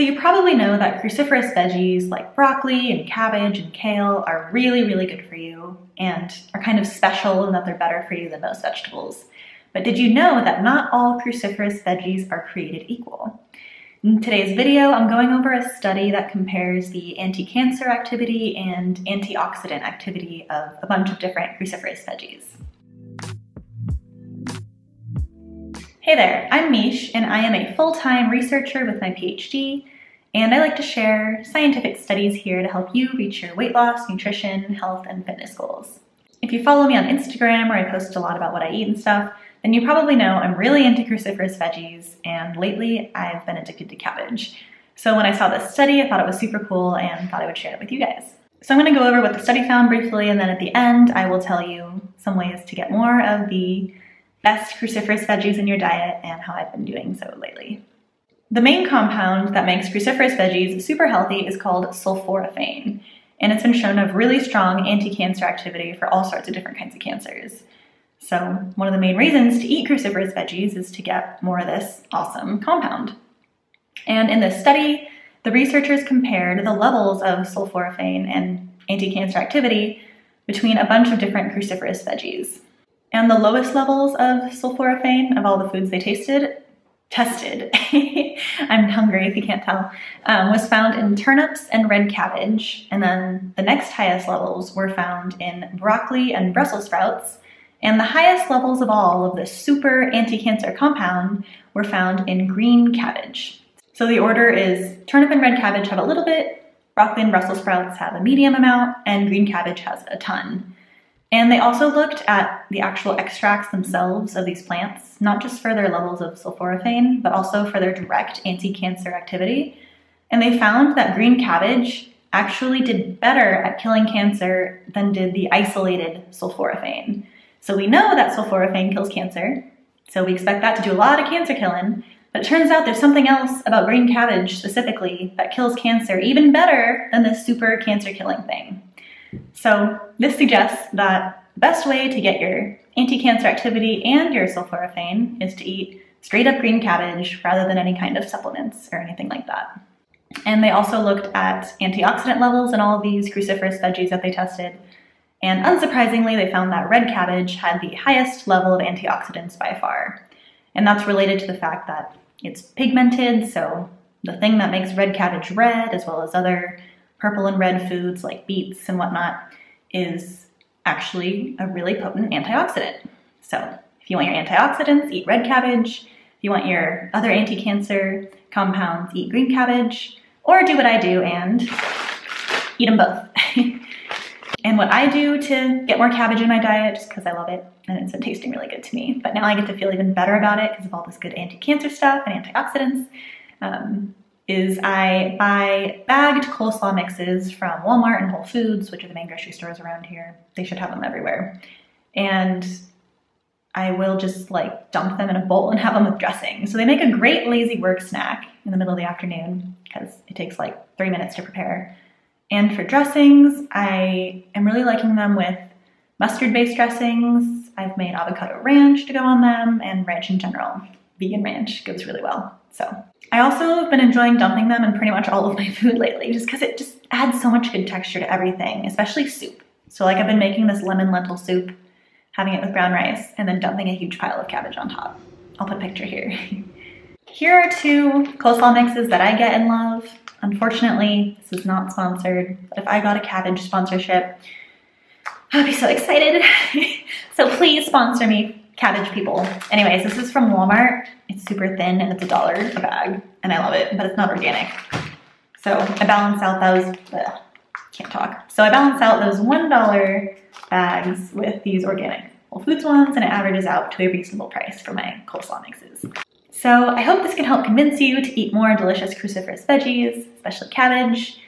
So you probably know that cruciferous veggies like broccoli and cabbage and kale are really, really good for you and are kind of special in that they're better for you than most vegetables. But did you know that not all cruciferous veggies are created equal? In today's video, I'm going over a study that compares the anti-cancer activity and antioxidant activity of a bunch of different cruciferous veggies. Hey there, I'm Miche, and I am a full-time researcher with my PhD, and I like to share scientific studies here to help you reach your weight loss, nutrition, health, and fitness goals. If you follow me on Instagram, where I post a lot about what I eat and stuff, then you probably know I'm really into cruciferous veggies, and lately I've been addicted to cabbage. So when I saw this study, I thought it was super cool and thought I would share it with you guys. So I'm going to go over what the study found briefly, and then at the end I will tell you some ways to get more of the best cruciferous veggies in your diet and how I've been doing so lately. The main compound that makes cruciferous veggies super healthy is called sulforaphane, and it's been shown to have really strong anti-cancer activity for all sorts of different kinds of cancers. So one of the main reasons to eat cruciferous veggies is to get more of this awesome compound. And in this study, the researchers compared the levels of sulforaphane and anti-cancer activity between a bunch of different cruciferous veggies. And the lowest levels of sulforaphane of all the foods they tested, I'm hungry if you can't tell, was found in turnips and red cabbage. And then the next highest levels were found in broccoli and Brussels sprouts. And the highest levels of all of this super anti-cancer compound were found in green cabbage. So the order is turnip and red cabbage have a little bit, broccoli and Brussels sprouts have a medium amount, and green cabbage has a ton. And they also looked at the actual extracts themselves of these plants, not just for their levels of sulforaphane, but also for their direct anti-cancer activity. And they found that green cabbage actually did better at killing cancer than did the isolated sulforaphane. So we know that sulforaphane kills cancer, so we expect that to do a lot of cancer killing, but it turns out there's something else about green cabbage specifically that kills cancer even better than this super cancer-killing thing. So this suggests that the best way to get your anti-cancer activity and your sulforaphane is to eat straight up green cabbage rather than any kind of supplements or anything like that. And they also looked at antioxidant levels in all of these cruciferous veggies that they tested. And unsurprisingly, they found that red cabbage had the highest level of antioxidants by far. And that's related to the fact that it's pigmented, so the thing that makes red cabbage red, as well as other purple and red foods like beets and whatnot, is actually a really potent antioxidant. So if you want your antioxidants, eat red cabbage. If you want your other anti-cancer compounds, eat green cabbage, or do what I do and eat them both. And what I do to get more cabbage in my diet, just because I love it and it's been tasting really good to me, but now I get to feel even better about it because of all this good anti-cancer stuff and antioxidants, is I buy bagged coleslaw mixes from Walmart and Whole Foods, which are the main grocery stores around here. They should have them everywhere. And I will just like dump them in a bowl and have them with dressing. So they make a great lazy work snack in the middle of the afternoon because it takes like 3 minutes to prepare. And for dressings, I am really liking them with mustard-based dressings. I've made avocado ranch to go on them, and ranch in general. Vegan ranch goes really well. So I also have been enjoying dumping them in pretty much all of my food lately, just because it just adds so much good texture to everything, especially soup. So like I've been making this lemon lentil soup, having it with brown rice, and then dumping a huge pile of cabbage on top. I'll put a picture here. Here are two coleslaw mixes that I get and love. Unfortunately, this is not sponsored, but if I got a cabbage sponsorship, I'd be so excited. So please sponsor me, cabbage people. Anyways, this is from Walmart. It's super thin and it's $1 a bag, and I love it, but it's not organic. So I balance out those, can't talk. So I balance out those $1 bags with these organic Whole Foods ones, and it averages out to a reasonable price for my coleslaw mixes. So I hope this can help convince you to eat more delicious cruciferous veggies, especially cabbage.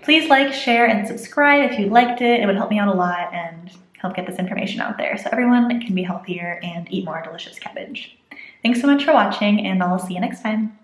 Please like, share, and subscribe if you liked it. It would help me out a lot and help get this information out there so everyone can be healthier and eat more delicious cabbage. Thanks so much for watching, and I'll see you next time.